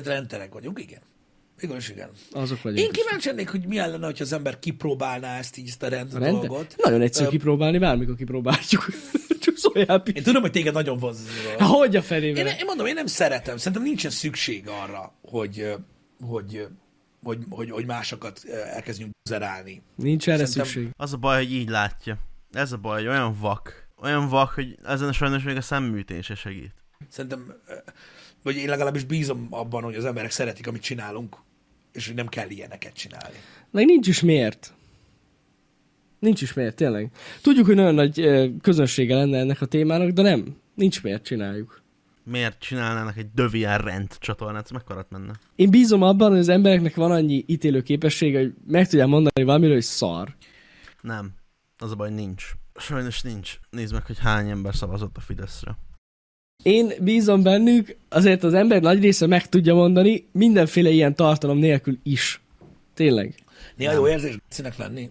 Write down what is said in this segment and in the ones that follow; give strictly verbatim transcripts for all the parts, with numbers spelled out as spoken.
Tehát rendterek vagyunk, igen. Igaz, igen. Azok vagyunk. Én kíváncsi lennék, hogy mi lenne, hogyha az ember kipróbálná ezt így, ezt a rend dolgot. Nagyon egyszerű Öm... kipróbálni, bármikor kipróbáljuk. Csak szóljál Pisti. Én tudom, hogy téged nagyon vonz. Hogy a felé? Én, én mondom, én nem szeretem. Szerintem nincsen szükség arra, hogy, hogy, hogy, hogy, hogy másokat elkezdjünk buzerálni. Nincs erre szerintem... szükség. Az a baj, hogy így látja. Ez a baj, hogy olyan vak. Olyan vak, hogy ezen sajnos még a szemműtén se segít. Szerintem, vagy én legalábbis bízom abban, hogy az emberek szeretik, amit csinálunk, és hogy nem kell ilyeneket csinálni. Meg nincs is miért. Nincs is miért, tényleg. Tudjuk, hogy nagyon nagy közönsége lenne ennek a témának, de nem. Nincs miért csináljuk. Miért csinálnának egy té há vé er rend csatornát? Ez mekkorat menne? Én bízom abban, hogy az embereknek van annyi ítélő képessége, hogy meg tudják mondani valamiről, hogy szar. Nem. Az a baj, nincs. Sajnos nincs. Nézd meg, hogy hány ember szavazott a Fideszre. Én bízom bennük, azért az ember nagy része meg tudja mondani, mindenféle ilyen tartalom nélkül is. Tényleg. Néha jó érzés színek lenni.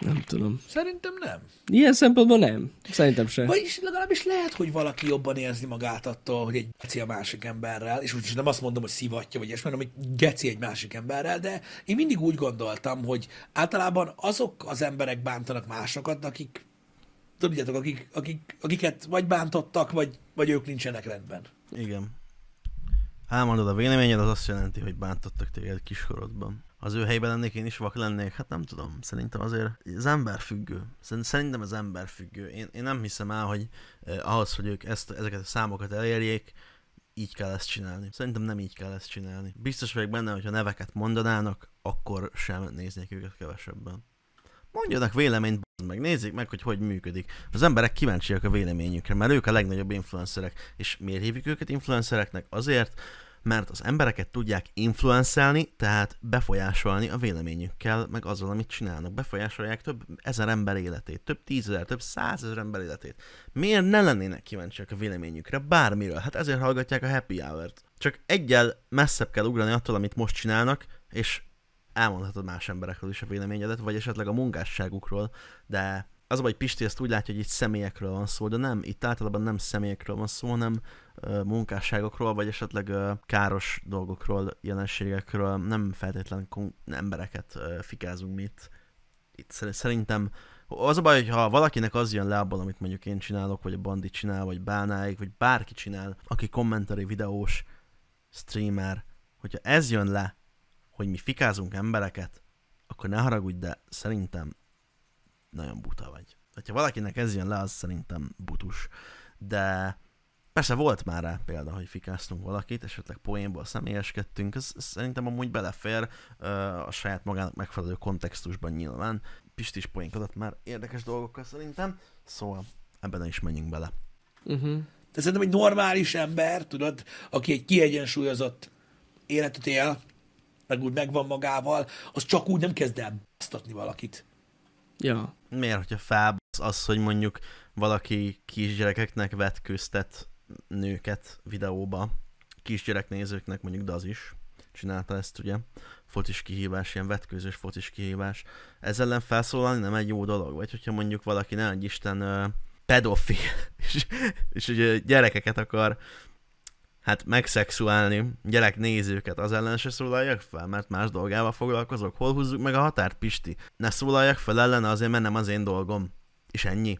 Nem tudom. Szerintem nem. Ilyen szempontból nem. Szerintem sem. Vagyis legalábbis lehet, hogy valaki jobban érzi magát attól, hogy egy geci a másik emberrel, és úgyis nem azt mondom, hogy szivatja, vagy ilyesmi, hanem egy geci egy másik emberrel, de én mindig úgy gondoltam, hogy általában azok az emberek bántanak másokat, akik, tudjátok, akik, akik, akiket vagy bántottak, vagy, vagy ők nincsenek rendben. Igen. Elmondod a véleményed, az azt jelenti, hogy bántottak téged kiskorodban. Az ő helyben lennék, én is vak lennék? Hát nem tudom. Szerintem azért az ember függő. Szerintem az ember függő. Én, én nem hiszem el, hogy eh, ahhoz, hogy ők ezt, ezeket a számokat elérjék, így kell ezt csinálni. Szerintem nem így kell ezt csinálni. Biztos vagyok benne, hogyha neveket mondanának, akkor sem néznék őket kevesebben. Mondjanak véleményt, meg nézzék meg, hogy hogy működik. Az emberek kíváncsiak a véleményükre, mert ők a legnagyobb influencerek. És miért hívjuk őket influencereknek? Azért, mert az embereket tudják influencelni, tehát befolyásolni a véleményükkel, meg azzal, amit csinálnak. Befolyásolják több ezer ember életét, több tízezer, több százezer ember életét. Miért ne lennének kíváncsiak a véleményükre bármiről? Hát ezért hallgatják a happy hour-t. Csak egyel messzebb kell ugrani attól, amit most csinálnak, és elmondhatod más emberekről is a véleményedet, vagy esetleg a munkásságukról, de az a baj, hogy Pisti ezt úgy látja, hogy itt személyekről van szó, de nem, itt általában nem személyekről van szó, hanem uh, munkásságokról, vagy esetleg uh, káros dolgokról, jelenségekről, nem feltétlenül embereket uh, fikázunk mi itt. itt. Szerintem az a baj, hogy ha valakinek az jön le abból, amit mondjuk én csinálok, vagy a Bandi csinál, vagy Bálnáik, vagy bárki csinál, aki kommentari videós, streamer, hogyha ez jön le, hogy mi fikázunk embereket, akkor ne haragudj, de szerintem nagyon buta vagy. Ha valakinek ez jön le, az szerintem butus. De persze volt már rá példa, hogy fikáztunk valakit, esetleg poénból személyeskedtünk, ez, ez szerintem amúgy belefér uh, a saját magának megfelelő kontextusban nyilván. Pisti is poénkodott már érdekes dolgokkal szerintem, szóval ebben is menjünk bele. Uh-huh. De szerintem egy normális ember, tudod, aki egy kiegyensúlyozott életet él, meg úgy megvan magával, az csak úgy nem kezd el b***sztatni valakit. Ja. Miért, hogyha felbasz az, hogy mondjuk valaki kisgyerekeknek vetkőztet nőket videóba, kisgyereknézőknek, mondjuk Daz is csinálta ezt, ugye, focis kihívás, ilyen vetkőzős focis kihívás. Ez ellen felszólalni nem egy jó dolog, vagy hogyha mondjuk valaki, ne adj Isten, pedofil, és, és ugye gyerekeket akar hát megszexuálni, gyereknézőket, az ellen se szólaljak fel, mert más dolgával foglalkozok. Hol húzzuk meg a határt, Pisti? Ne szólaljak fel ellene azért, mert nem az én dolgom. És ennyi.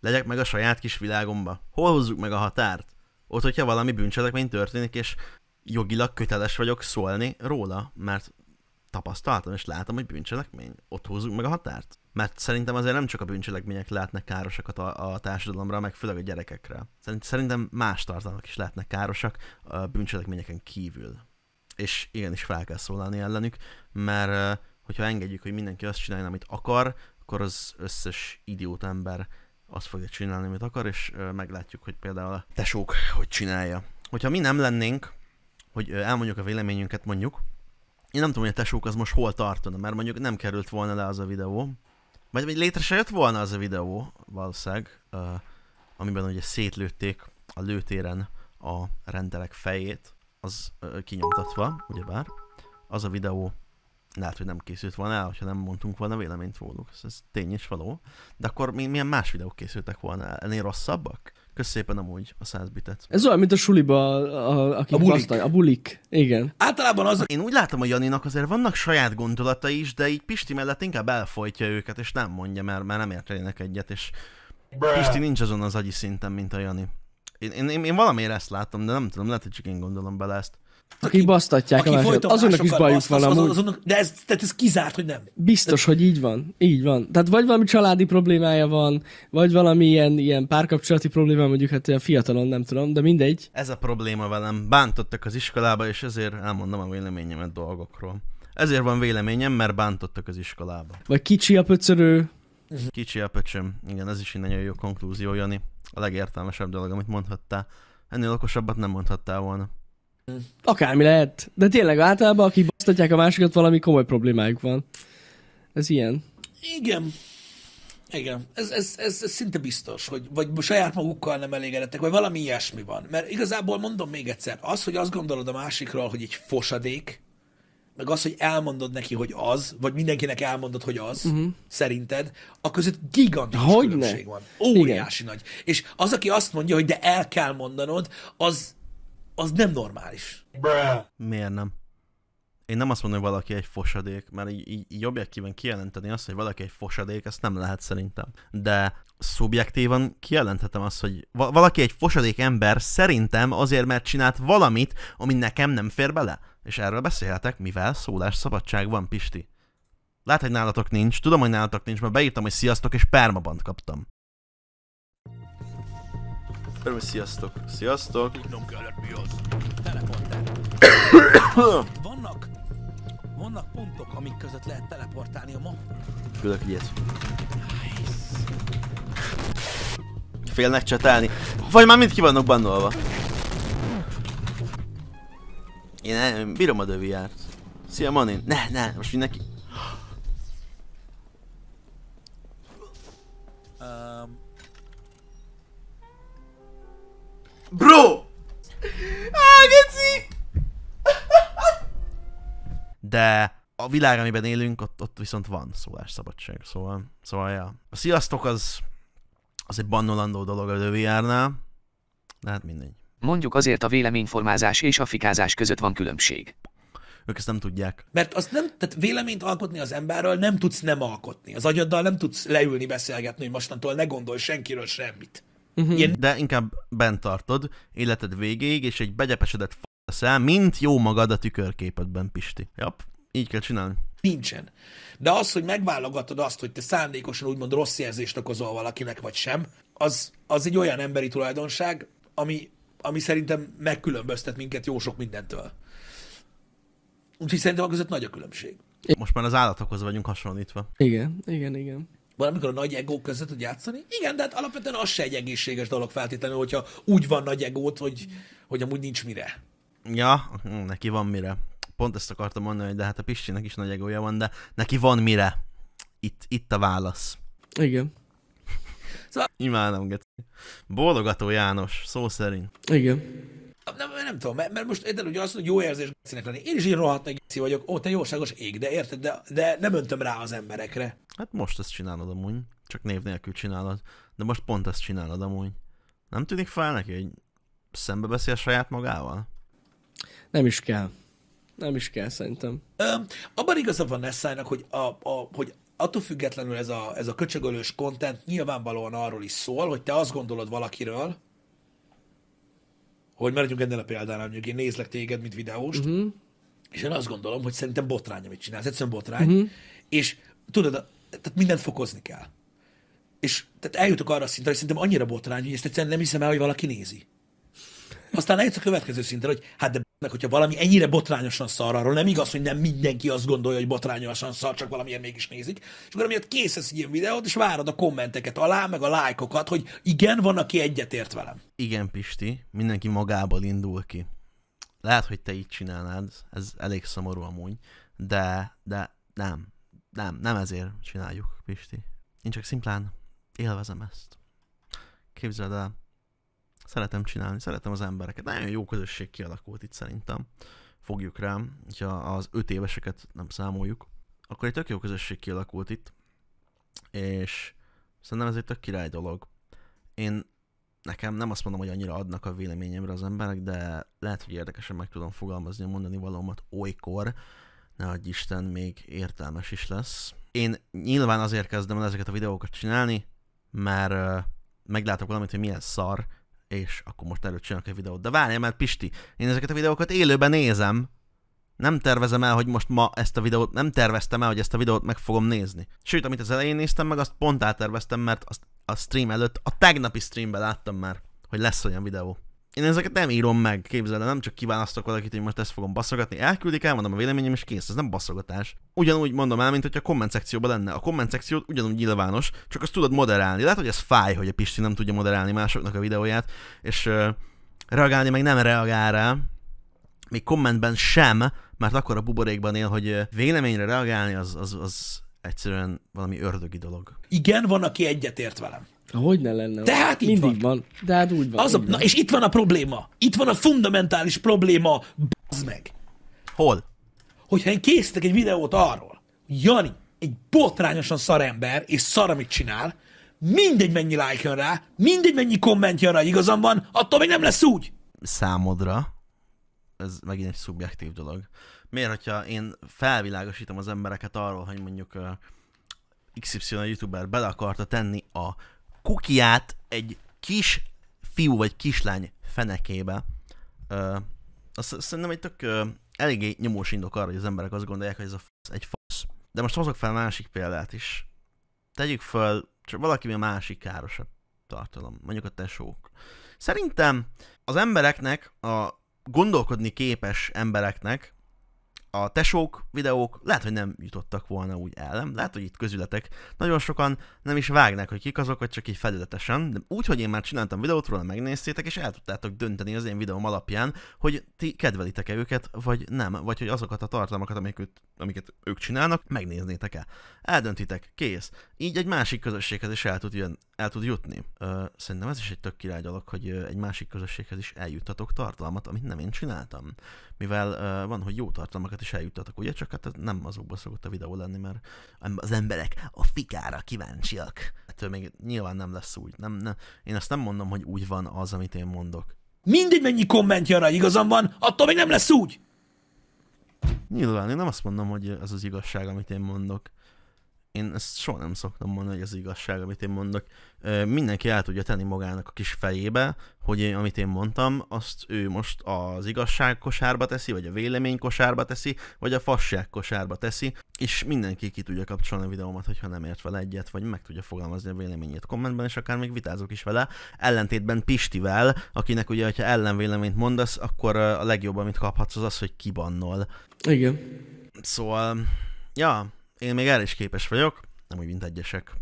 Legyek meg a saját kis világomba. Hol húzzuk meg a határt? Ott, hogyha valami bűncselekmény történik, és jogilag köteles vagyok szólni róla, mert tapasztaltam és látom, hogy bűncselekmény. Ott húzzuk meg a határt. Mert szerintem azért nem csak a bűncselekmények lehetnek károsakat a, a társadalomra, meg főleg a gyerekekre. Szerintem más tartalmak is lehetnek károsak a bűncselekményeken kívül. És igenis fel kell szólalni ellenük, mert hogyha engedjük, hogy mindenki azt csinálja, amit akar, akkor az összes idiót ember azt fogja csinálni, amit akar, és meglátjuk, hogy például a tesók hogy csinálja. Hogyha mi nem lennénk, hogy elmondjuk a véleményünket mondjuk, én nem tudom, hogy a tesók az most hol tartana, mert mondjuk nem került volna le az a videó, vagy, vagy létre se jött volna az a videó, valószínűleg, uh, amiben ugye szétlőtték a lőtéren a rendelek fejét, az uh, kinyomtatva, ugyebár. Az a videó lehet, hogy nem készült volna el, ha nem mondtunk volna véleményt róluk. Ez tény és való. De akkor milyen más videók készültek volna el? Ennél rosszabbak? Kösz szépen amúgy a száz bitet. Ez olyan, mint a suliba, a, akik a bulik. Basztani, a bulik. Igen. Általában az... Én úgy látom, hogy Janinak azért vannak saját gondolatai is, de így Pisti mellett inkább elfolytja őket, és nem mondja, mert már nem értenének egyet, és... Brr. Pisti nincs azon az agyi szinten, mint a Jani. Én, én, én, én valamiért ezt látom, de nem tudom, lehet, hogy csak én gondolom bele ezt. Akik basztatják aki a másokat, azonnak is bajuk van amúgy. Azonnak, de ez, tehát ez kizárt, hogy nem. Biztos, hogy így van. Így van. Tehát vagy valami családi problémája van, vagy valami ilyen, ilyen párkapcsolati probléma, mondjuk hát a fiatalon, nem tudom, de mindegy. Ez a probléma velem. Bántottak az iskolába, és ezért elmondom a véleményemet dolgokról. Ezért van véleményem, mert bántottak az iskolába. Vagy kicsi a pöcörő. Kicsi a pöcsöm. Igen, ez is egy nagyon jó konklúzió, Jani. A legértelmesebb dolog, amit mondhattál. Ennél okosabbat nem mondhattál volna. Akármi lehet. De tényleg általában, akik basztatják a másikat, valami komoly problémájuk van. Ez ilyen. Igen. Igen. Ez, ez, ez, ez szinte biztos, hogy vagy saját magukkal nem elégedettek, vagy valami ilyesmi van. Mert igazából mondom még egyszer, az, hogy azt gondolod a másikról, hogy egy fosadék, meg az, hogy elmondod neki, hogy az, vagy mindenkinek elmondod, hogy az, uh-huh. szerinted, a között gigantikus különbség van. Óriási igen. Nagy. És az, aki azt mondja, hogy de el kell mondanod, az az nem normális. Bruh. Miért nem? Én nem azt mondom, hogy valaki egy fosadék, mert így, így, így objektíven kijelenteni azt, hogy valaki egy fosadék, ezt nem lehet szerintem. De szubjektívan kijelenthetem azt, hogy va valaki egy fosadék ember szerintem azért, mert csinált valamit, ami nekem nem fér bele. És erről beszélhetek, mivel szólásszabadság van, Pisti. Lát, hogy nálatok nincs, tudom, hogy nálatok nincs, mert beírtam, hogy sziasztok, és permabant kaptam. Öröm, sziasztok. Sziasztok. Tudnom kellett, mi az. Teleportál. vannak, vannak pontok, amik között lehet teleportálni a ma. Külök ilyet. Nice. Félnek csatálni. Vagy már mind ki vannak bannolva. Én nem, bírom a döviárt. Szia, Manin. Ne, ne, most mindenki. um. Bro! Á, geci! De a világ, amiben élünk, ott, ott viszont van szólásszabadság, szóval, szóval, ja. A sziasztok az, az egy bannolandó dolog a dé vé er-nál, de hát mindegy. Mondjuk azért a véleményformázás és a fikázás között van különbség. Ők ezt nem tudják. Mert azt nem, tehát véleményt alkotni az emberről nem tudsz nem alkotni. Az agyaddal nem tudsz leülni, beszélgetni, hogy mostantól ne gondolj senkiről semmit. Ilyen. De inkább bent tartod életed végéig, és egy begyepesedett f***szel, mint jó magad a tükörképedben, Pisti. Jap, így kell csinálni. Nincsen. De az, hogy megválogatod azt, hogy te szándékosan úgymond rossz érzést okozol valakinek, vagy sem, az, az egy olyan emberi tulajdonság, ami, ami szerintem megkülönböztet minket jó sok mindentől. Úgyhogy szerintem a között nagy a különbség. Most már az állatokhoz vagyunk hasonlítva. Igen, igen, igen. Valamikor a nagy egók között tud játszani? Igen, de hát alapvetően az se egy egészséges dolog feltétlenül, hogyha úgy van nagy egót, hogy, hogy amúgy nincs mire. Ja, neki van mire. Pont ezt akartam mondani, hogy de hát a Pistinek is nagy egója van, de neki van mire. Itt, itt a válasz. Igen. Szóval... Imádom, geci. Bólogató János, szó szerint. Igen. Nem, nem tudom, mert, mert most érted, hogy azt mondod, hogy jó érzés gecinek lenni. Én is így rohadt nagy geci vagyok, ó, te jóságos ég, de érted, de, de nem öntöm rá az emberekre. Hát most ezt csinálod amúgy, csak név nélkül csinálod, de most pont ezt csinálod amúgy. Nem tűnik fel neki, hogy szembe beszél saját magával? Nem is kell. Nem is kell, szerintem. Ö, abban igazad van Nessájnak, hogy, a, a, hogy attól függetlenül ez a, ez a köcsögölős content nyilvánvalóan arról is szól, hogy te azt gondolod valakiről, hogy maradjunk ennél a példánál, mondjuk én nézlek téged, mint videóst, uh-huh. és én azt gondolom, hogy szerintem botrány, amit csinálsz, egyszerűen botrány, uh-huh. és tudod, tehát mindent fokozni kell. És tehát eljutok arra a szintre, hogy szerintem annyira botrány, hogy ezt egyszerűen nem hiszem el, hogy valaki nézi. Aztán eljutsz a következő szintre, hogy hát de meg, hogyha valami ennyire botrányosan szar, arról nem igaz, hogy nem mindenki azt gondolja, hogy botrányosan szar, csak valamilyen mégis nézik. És akkor amiatt készítesz ilyen videót, és várod a kommenteket alá, meg a lájkokat, hogy igen, van, aki egyetért velem. Igen, Pisti, mindenki magából indul ki. Lehet, hogy te így csinálnád, ez elég szomorú amúgy, de, de nem. Nem, nem ezért csináljuk, Pisti. Én csak szimplán élvezem ezt. Képzeld el, szeretem csinálni, szeretem az embereket. Nagyon jó közösség kialakult itt szerintem. Fogjuk rám, hogyha az öt éveseket nem számoljuk. Akkor egy tök jó közösség kialakult itt. És szerintem ez egy tök király dolog. Én nekem, nem azt mondom, hogy annyira adnak a véleményemre az emberek, de lehet, hogy érdekesen meg tudom fogalmazni a mondani valómat olykor, ne adj Isten, még értelmes is lesz. Én nyilván azért kezdem el ezeket a videókat csinálni, mert uh, meglátok valamit, hogy milyen szar, és akkor most előtt csinálok egy videót. De várjál már, Pisti, én ezeket a videókat élőben nézem. Nem tervezem el, hogy most ma ezt a videót, nem terveztem el, hogy ezt a videót meg fogom nézni. Sőt, amit az elején néztem meg, azt pont elterveztem, mert azt a stream előtt, a tegnapi streamben láttam már, hogy lesz olyan videó. Én ezeket nem írom meg, képzeld el, nem csak kiválasztok valakit, hogy most ezt fogom baszogatni, elküldik, elmondom a véleményem, és kész, ez nem baszogatás. Ugyanúgy mondom el, mint hogy a komment szekcióban lenne. A komment szekciót ugyanúgy nyilvános, csak azt tudod moderálni. Lehet, hogy ez fáj, hogy a Pisti nem tudja moderálni másoknak a videóját, és euh, reagálni meg nem reagál rá, még kommentben sem, mert akkor a buborékban él, hogy véleményre reagálni az, az, az egyszerűen valami ördögi dolog. Igen, van, aki egyetért velem. Hogyne lenne. De hát így mindig van. van. De hát úgy van. Az a, na, és itt van a probléma. Itt van a fundamentális probléma, bazd meg. Hol? Hogyha én készítek egy videót arról, hogy Jani egy botrányosan szarember, és szar, amit csinál, mindegy mennyi like jön rá, mindegy mennyi komment jön rá, igazam van, attól még nem lesz úgy. Számodra. Ez megint egy szubjektív dolog. Miért, hogyha én felvilágosítom az embereket arról, hogy mondjuk uh, iksz ipszilon a youtuber bele akarta tenni a kukiát egy kis fiú vagy kislány fenekébe, uh, azt szerintem egy tök uh, eléggé nyomós indok arra, hogy az emberek azt gondolják, hogy ez a fasz egy fasz. De most hozok fel másik példát is. Tegyük föl, csak valaki a másik károsabb tartalom, mondjuk a tesók. Szerintem az embereknek a gondolkodni képes embereknek a tesók videók lehet, hogy nem jutottak volna úgy el, nem? Lehet, hogy itt közületek nagyon sokan nem is vágnak, hogy kik azok, vagy csak így felületesen, de úgy, hogy én már csináltam videót róla, megnéztétek, és el tudtátok dönteni az én videóm alapján, hogy ti kedvelitek-e őket, vagy nem, vagy hogy azokat a tartalmakat, amiket, amiket ők csinálnak, megnéznétek-e. Eldöntitek, kész. Így egy másik közösséghez is el tud, jön, el tud jutni. Ö, szerintem ez is egy tök király dolog, hogy egy másik közösséghez is eljuttatok tartalmat, amit nem én csináltam. Mivel ö, van, hogy jó tartalmakat is eljuttatok, ugye? Csak hát nem azokba szokott a videó lenni, mert az emberek a fikára kíváncsiak. Ettől még nyilván nem lesz úgy. Nem, nem. Én azt nem mondom, hogy úgy van az, amit én mondok. Mindegy mennyi komment jön rá, igazam van, attól még nem lesz úgy! Nyilván, én nem azt mondom, hogy ez az igazság, amit én mondok. Én ezt soha nem szoktam mondani, hogy ez az igazság, amit én mondok. Mindenki el tudja tenni magának a kis fejébe, hogy én, amit én mondtam, azt ő most az igazság kosárba teszi, vagy a vélemény kosárba teszi, vagy a fasság kosárba teszi, és mindenki ki tudja kapcsolni a videómat, hogyha nem ért vele egyet, vagy meg tudja fogalmazni a véleményét kommentben, és akár még vitázok is vele, ellentétben Pistivel, akinek ugye, hogyha ellenvéleményt mondasz, akkor a legjobb, amit kaphatsz, az az, hogy kibannol. Igen. Szóval, ja... Én még erre is képes vagyok, nem úgy, mint egyesek.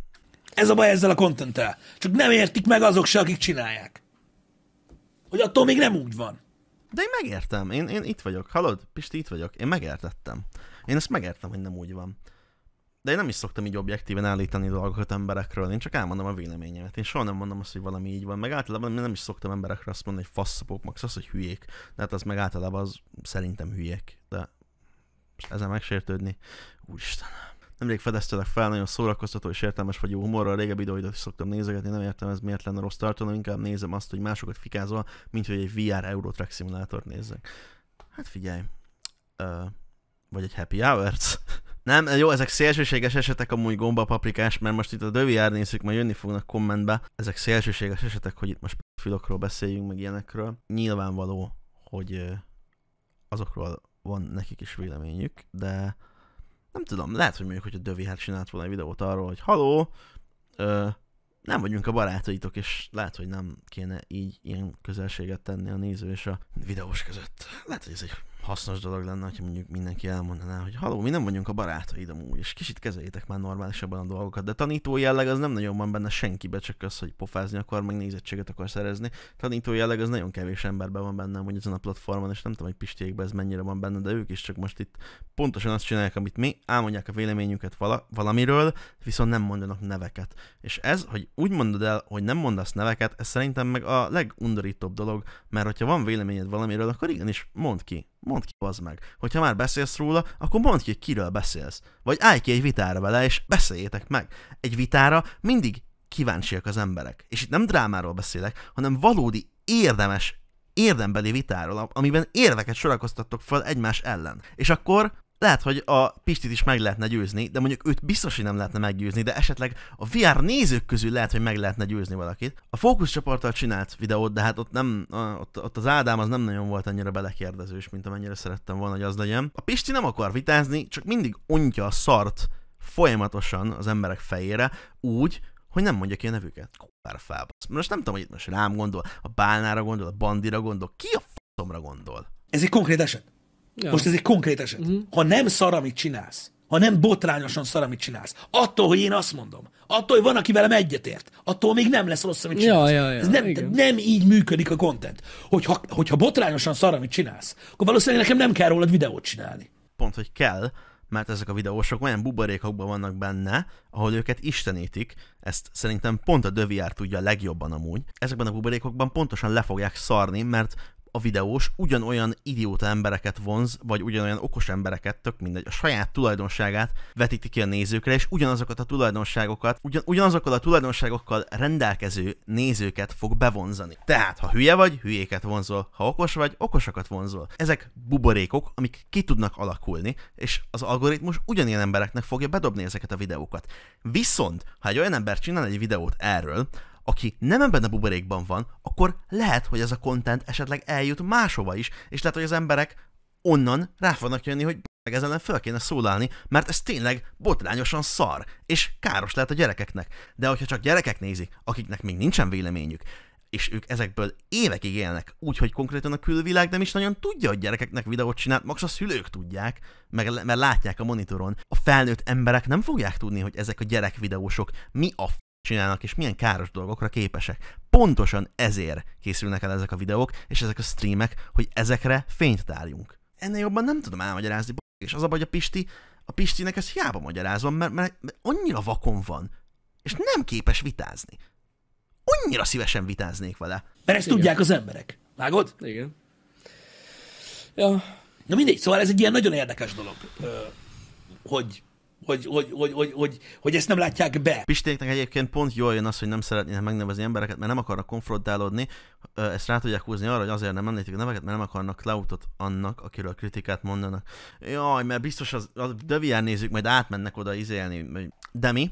Ez a baj ezzel a contenttel. Csak nem értik meg azok se, akik csinálják. Hogy attól még nem úgy van. De én megértem. Én, én itt vagyok. Hallod? Pisti, itt vagyok. Én megértettem. Én ezt megértem, hogy nem úgy van. De én nem is szoktam így objektíven állítani dolgokat emberekről. Én csak elmondom a véleményemet. Én soha nem mondom azt, hogy valami így van. Meg általában nem is szoktam emberekre azt mondani, hogy faszapok, max az, hogy hülyék. De hát az meg általában az szerintem hülyék. De... és ezzel megsértődni. Úristen. Nemrég fedeztelek fel, nagyon szórakoztató és értelmes vagy jó humorral, régebbi videóidat is szoktam nézegetni, nem értem, ez miért lenne rossz tartalom, inkább nézem azt, hogy másokat fikázol, mint hogy egy vé er Eurotrack szimulátort nézzek. Hát figyelj. Ö, vagy egy happy hours. Nem, jó, ezek szélsőséges esetek amúgy gombapaprikás, mert most itt a té há vé er nézzük, majd jönni fognak kommentbe. Ezek szélsőséges esetek, hogy itt most filokról beszéljünk, meg ilyenekről. Nyilvánvaló, hogy azokról van nekik is véleményük, de nem tudom, lehet, hogy mondjuk, hogy a té há vé er csinált volna egy videót arról, hogy haló, ö, nem vagyunk a barátaitok, és lehet, hogy nem kéne így ilyen közelséget tenni a néző és a videós között. Lehet, hogy ez egy hasznos dolog lenne, hogyha mondjuk mindenki elmondaná, hogy haló, mi nem vagyunk a barátaid amúgy, és kicsit kezeljétek már normálisabban a dolgokat, de tanító jelleg az nem nagyon van benne senkibe, csak az, hogy pofázni akar, meg nézettséget akar szerezni. Tanító jelleg az nagyon kevés emberben van benne amúgy ezen a platformon, és nem tudom, hogy Pistiékben ez mennyire van benne, de ők is csak most itt pontosan azt csinálják, amit mi, elmondják a véleményüket vala, valamiről, viszont nem mondanak neveket. És ez, hogy úgy mondod el, hogy nem mondasz neveket, ez szerintem meg a legundorítóbb dolog, mert hogyha van véleményed valamiről, akkor igenis mondd ki. Mondd ki, bazd meg. Hogyha már beszélsz róla, akkor mondd ki, hogy kiről beszélsz. Vagy állj ki egy vitára vele, és beszéljétek meg. Egy vitára mindig kíváncsiak az emberek. És itt nem drámáról beszélek, hanem valódi érdemes, érdembeli vitáról, amiben érveket sorakoztattok fel egymás ellen. És akkor lehet, hogy a Pistit is meg lehetne győzni, de mondjuk őt biztos, hogy nem lehetne meggyőzni, de esetleg a vé er nézők közül lehet, hogy meg lehetne győzni valakit. A fókuszcsoporttal csinált videót, de hát ott, nem, ott, ott az Ádám az nem nagyon volt annyira belekérdezős, mint amennyire szerettem volna, hogy az legyen. A Pisti nem akar vitázni, csak mindig ontja a szart folyamatosan az emberek fejére úgy, hogy nem mondja ki a nevüket. Kurvára felbasz. Most nem tudom, hogy itt most rám gondol, a Bálnára gondol, a Bandira gondol, ki a faszomra gondol? Ez egy konkrét eset. Ja. Most ez egy konkrét eset. Uh-huh. Ha nem szar, amit csinálsz, ha nem botrányosan szar, amit csinálsz, attól, hogy én azt mondom, attól, hogy van, aki velem egyetért, attól még nem lesz rossz, amit csinálsz. Ja, ja, ja. Ez nem, nem így működik a content. Hogyha, hogyha botrányosan szar, amit csinálsz, akkor valószínűleg nekem nem kell rólad videót csinálni. Pont, hogy kell, mert ezek a videósok olyan buborékokban vannak benne, ahol őket istenítik, ezt szerintem pont a THEVR tudja legjobban amúgy. Ezekben a buborékokban pontosan le fogják szarni, mert a videós ugyanolyan idióta embereket vonz, vagy ugyanolyan okos embereket, tök mindegy, a saját tulajdonságát vetíti ki a nézőkre, és ugyanazokat a tulajdonságokat, ugyan, ugyanazokkal a tulajdonságokkal rendelkező nézőket fog bevonzani. Tehát, ha hülye vagy, hülyéket vonzol, ha okos vagy, okosakat vonzol. Ezek buborékok, amik ki tudnak alakulni, és az algoritmus ugyanilyen embereknek fogja bedobni ezeket a videókat. Viszont, ha egy olyan ember csinál egy videót erről, aki nem ebben a buborékban van, akkor lehet, hogy ez a content esetleg eljut máshova is, és lehet, hogy az emberek onnan rá fognak jönni, hogy meg ezzel nem fel kéne szólalni, mert ez tényleg botrányosan szar, és káros lehet a gyerekeknek. De hogyha csak gyerekek nézik, akiknek még nincsen véleményük, és ők ezekből évekig élnek, úgyhogy konkrétan a külvilág nem is nagyon tudja, hogy gyerekeknek videót csinált, max a szülők tudják, meg, mert látják a monitoron. A felnőtt emberek nem fogják tudni, hogy ezek a gyerekvideósok mi a csinálnak, és milyen káros dolgokra képesek. Pontosan ezért készülnek el ezek a videók, és ezek a streamek, hogy ezekre fényt tárjunk. Ennél jobban nem tudom elmagyarázni, és az a baj, hogy a Pisti, a Pistinek ezt hiába magyarázom, mert, mert, mert annyira vakon van, és nem képes vitázni. Annyira szívesen vitáznék vele. Mert ezt igen, tudják az emberek. Vágod? Igen. Ja. Na mindegy, szóval ez egy ilyen nagyon érdekes dolog, hogy Hogy, hogy, hogy, hogy, hogy, hogy ezt nem látják be. Pistéknek egyébként pont jól jön az, hogy nem szeretnének megnevezni embereket, mert nem akarnak konfrontálódni. Ezt rá tudják húzni arra, hogy azért nem említik a neveket, mert nem akarnak cloudot annak, akiről kritikát mondanak. Jaj, mert biztos az, a THEVR nézők majd átmennek oda izélni. De mi?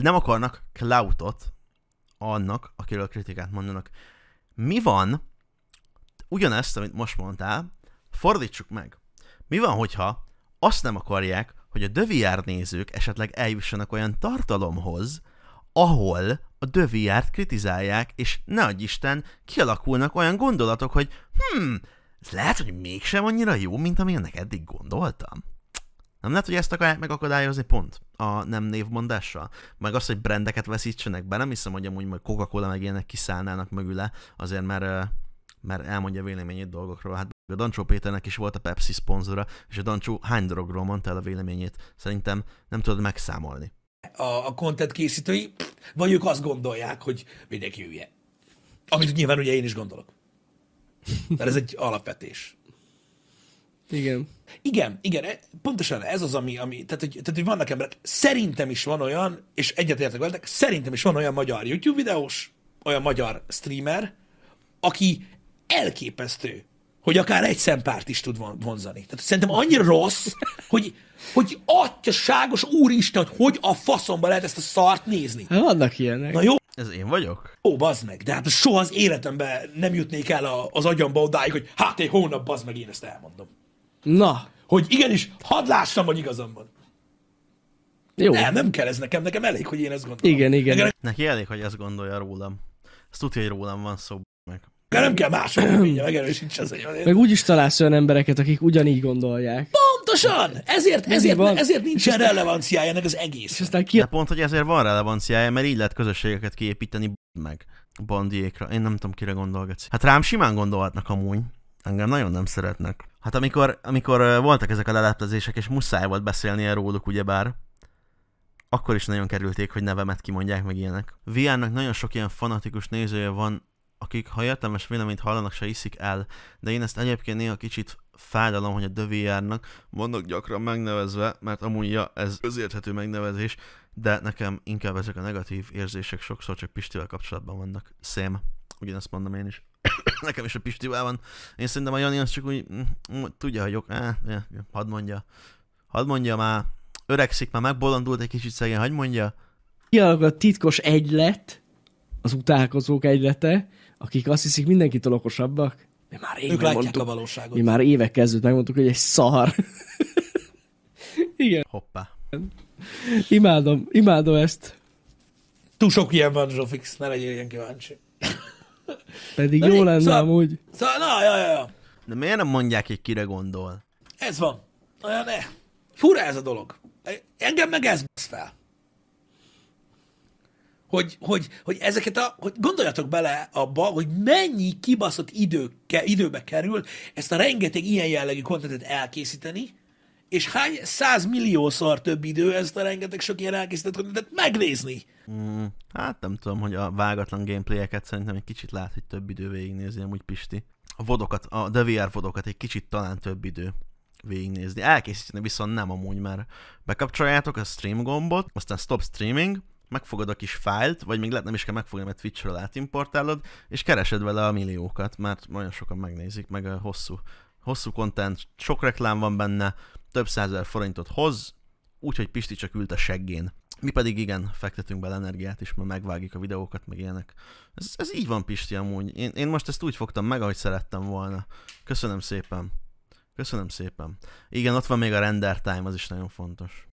Nem akarnak cloudot annak, akiről kritikát mondanak. Mi van? Ugyanezt, amit most mondtál, fordítsuk meg. Mi van, hogyha azt nem akarják, hogy a THEVR nézők esetleg eljussanak olyan tartalomhoz, ahol a THEVR-t kritizálják, és ne adj Isten, kialakulnak olyan gondolatok, hogy hm, ez lehet, hogy mégsem annyira jó, mint amilyennek eddig gondoltam. Nem lehet, hogy ezt akarják megakadályozni pont a nem névmondással? Meg az, hogy brendeket veszítsenek be, nem hiszem, hogy amúgy majd Coca-Cola meg ilyenek kiszállnának mögüle, azért mert, mert elmondja véleményét dolgokról. Hát a Dancsó Péternek is volt a Pepsi szponzora, és a Dancsó hány dologról mondta el a véleményét? Szerintem nem tudod megszámolni. A, a content készítői, vagy ők azt gondolják, hogy mindenki hülye. Amit nyilván ugye én is gondolok. Mert ez egy alapvetés. Igen. Igen, igen, pontosan ez az, ami, ami tehát, hogy, tehát, hogy vannak emberek, szerintem is van olyan, és egyetértek veletek, szerintem is van olyan magyar YouTube videós, olyan magyar streamer, aki elképesztő, hogy akár egy szempárt is tud vonzani. Tehát szerintem annyira rossz, hogy, hogy atyaságos úristen, hogy hogy a faszomba lehet ezt a szart nézni. Vannak ilyenek. Na jó? Ez én vagyok? Ó, bazd meg, de hát soha az életemben nem jutnék el a, az agyamba odáig, hogy hát egy hónap bazd meg én ezt elmondom. Na. Hogy igenis, hadd lássam, hogy igazam van. Jó. Nem, nem kell ez nekem, nekem elég, hogy én ezt gondolom. Igen, igen. Nekem... Neki elég, hogy ezt gondolja rólam. Ezt tudja, hogy rólam van szó, meg. De nem kell mások, hogy megerősítse az egyet. Meg úgy is találsz olyan embereket, akik ugyanígy gondolják. Pontosan! Ezért, ezért, ezért nincsen relevanciája ennek az egész. Ki... De pont, hogy ezért van relevanciája, mert így lehet közösségeket kiépíteni meg bandiékra. Én nem tudom, kire gondolgatsz. Hát rám simán gondolhatnak amúgy. Engem nagyon nem szeretnek. Hát amikor, amikor voltak ezek a leleplezések, és muszáj volt beszélnie róluk ugyebár, akkor is nagyon kerülték, hogy nevemet kimondják meg ilyenek. vé er-nek nagyon sok ilyen fanatikus nézője van, akik ha értelmes véleményt hallanak, se hiszik el, de én ezt egyébként néha kicsit fájdalom, hogy a THEVR-nak vannak gyakran megnevezve, mert amúgy ja, ez közérthető megnevezés, de nekem inkább ezek a negatív érzések sokszor csak Pistivel kapcsolatban vannak. Szém, ugyanezt mondom én is. Nekem is a Pistivel van. Én szerintem a Jani az csak úgy tudja, hogy eh, eh, hadd mondja. Hadd mondja már, öregszik, már megbolondult egy kicsit szegény, hadd mondja. Kialakul a titkos egylet, az utálkozók egylete, akik azt hiszik mindenkitől okosabbak. Mi már ők látják mondtuk, a valóságot. Mi már évek kezdőt megmondtuk, hogy egy szar. Igen. Hoppá. Imádom, imádom ezt. Túl sok ilyen van, Zsófix, ne legyél ilyen kíváncsi. Pedig jó lenne szóval, amúgy. Szóval, na, ja, ja, ja. De miért nem mondják, hogy kire gondol? Ez van. Na, ne. Fura ez a dolog. Engem meg ez basz fel. Hogy, hogy, hogy ezeket a... Hogy gondoljatok bele abba, hogy mennyi kibaszott idő, időbe kerül ezt a rengeteg ilyen jellegű kontentet elkészíteni, és hány százmilliószor több idő ezt a rengeteg sok ilyen elkészített kontentet megnézni. Mm, hát nem tudom, hogy a vágatlan gameplayeket szerintem egy kicsit lát, hogy több idő végignézni, amúgy Pisti. A vodokat, a té há er vodokat egy kicsit talán több idő végignézni. Elkészíteni viszont nem amúgy, mert bekapcsoljátok a stream gombot, aztán stop streaming, megfogod a kis fájlt, vagy még lehet nem is kell megfogni, mert Twitch-ről átimportálod, és keresed vele a milliókat, mert nagyon sokan megnézik, meg a hosszú, hosszú content, sok reklám van benne, több százezer forintot hoz, úgyhogy Pisti csak ült a seggén. Mi pedig igen, fektetünk bele energiát is, mert megvágjuk a videókat, meg ilyenek. Ez, ez így van, Pisti, amúgy. Én, én most ezt úgy fogtam meg, ahogy szerettem volna. Köszönöm szépen. Köszönöm szépen. Igen, ott van még a render time, az is nagyon fontos.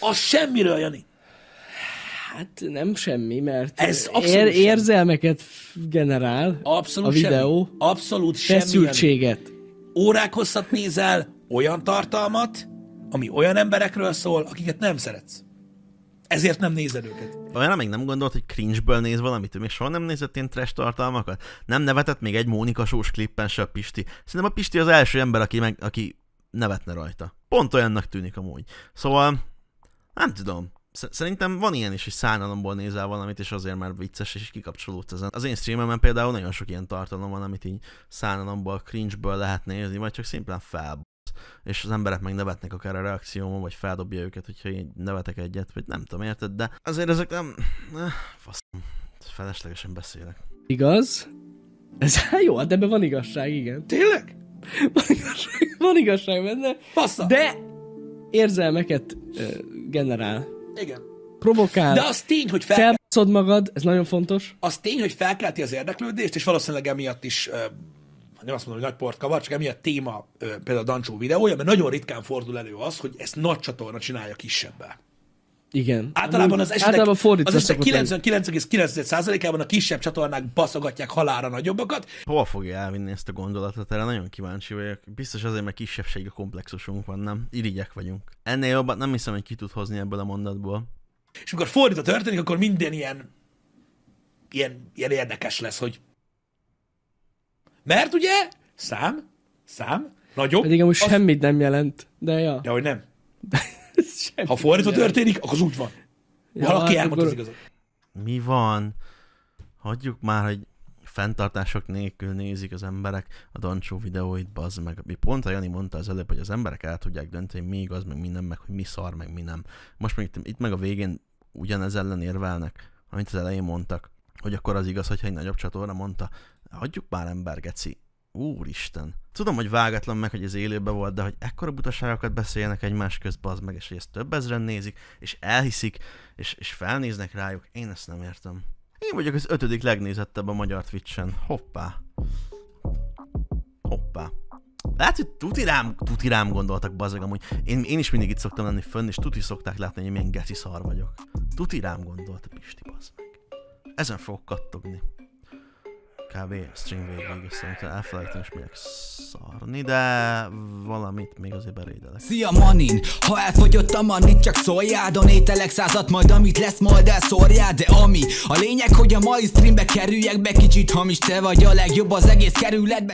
Az semmiről, Jani. Hát nem semmi, mert ez ér- érzelmeket generál abszolút a videó. Semmi. Abszolút semmi. Feszültséget. Órák hosszat nézel olyan tartalmat, ami olyan emberekről szól, akiket nem szeretsz. Ezért nem nézed őket. Olyan még nem gondolt, hogy cringe-ből néz valamit? Ő még soha nem nézett ilyen trash tartalmakat? Nem nevetett még egy Mónika sós klippen se a Pisti? Szerintem a Pisti az első ember, aki, meg, aki nevetne rajta. Pont olyannak tűnik amúgy. Szóval... Nem tudom. Szerintem van ilyen is, hogy szánalomból nézel valamit, és azért már vicces, és kikapcsolódsz ezen. Az én streamemen például nagyon sok ilyen tartalom van, amit így szánalomból, cringe-ből lehet nézni, vagy csak szimplán felb***. És az emberek meg nevetnek akár a reakciómon, vagy feldobja őket, hogyha én nevetek egyet, vagy nem tudom, érted, de azért ezek nem... Faszom, feleslegesen beszélek. Igaz? Ez jó, hát ebben van igazság, igen. Tényleg? Van igazság, van igazság benne. Faszom. De... érzelmeket uh, generál. Igen. Provokál. De az tény, hogy fel... felbaszod magad, ez nagyon fontos. Az tény, hogy felkelti az érdeklődést, és valószínűleg emiatt is, uh, nem azt mondom, hogy nagy port kavar, csak emiatt téma uh, például a Dancsó videója, mert nagyon ritkán fordul elő az, hogy ezt nagy csatorna csinálja kisebben. Igen. Általában az esetek, az esetek kilencvenkilenc egész kilenc százalékában a kisebb csatornák baszogatják halálra nagyobbakat. Hol fogja elvinni ezt a gondolatot? Erre nagyon kíváncsi vagyok. Biztos azért, mert kisebbségi komplexusunk van, nem? Irigyek vagyunk. Ennél jobban nem hiszem, hogy ki tud hozni ebből a mondatból. És amikor fordítva történik, akkor minden ilyen, ilyen, ilyen érdekes lesz, hogy... Mert ugye? Szám, szám, nagyobb... Pedig amúgy az... semmit nem jelent, de ja. De hogy nem. Ha fordítva történik, akkor az úgy van. Ja, valaki hát, elmondta az igazat. Mi van? Hagyjuk már, hogy fenntartások nélkül nézik az emberek a Dancsó videóit, bazd meg. Pont a Jani mondta az előbb, hogy az emberek el tudják dönteni, mi igaz, meg mi nem, meg hogy mi szar, meg mi nem. Most még itt, itt meg a végén ugyanez ellen érvelnek, amit az elején mondtak, hogy akkor az igaz, hogyha egy nagyobb csatorna mondta. Hagyjuk már, ember, geci. Úristen. Tudom, hogy vágatlan meg, hogy ez élőben volt, de hogy ekkora butaságokat beszélnek egymás közt, bazd meg, és hogy ezt több ezren nézik, és elhiszik, és, és felnéznek rájuk. Én ezt nem értem. Én vagyok az ötödik legnézettebb a magyar Twitch-en. Hoppá. Hoppá. Látod, hogy tuti rám, tuti rám gondoltak, bazd meg, amúgy. Én, én is mindig itt szoktam lenni fönn, és tuti szokták látni, hogy milyen geci szar vagyok. Tuti rám gondolt a Pisti, bazd meg. Ezen fogok kattogni. Kb. Stream végig, szerintem elfelejtem is megyek szarni, de valamit még azért berédelek. Szia manin, ha elfogyott a mannit, csak szóljál, donételek százat, majd amit lesz, majd elszórjál, de ami a lényeg, hogy a mai streambe kerüljek be, kicsit hamis, te vagy a legjobb az egész kerületbe.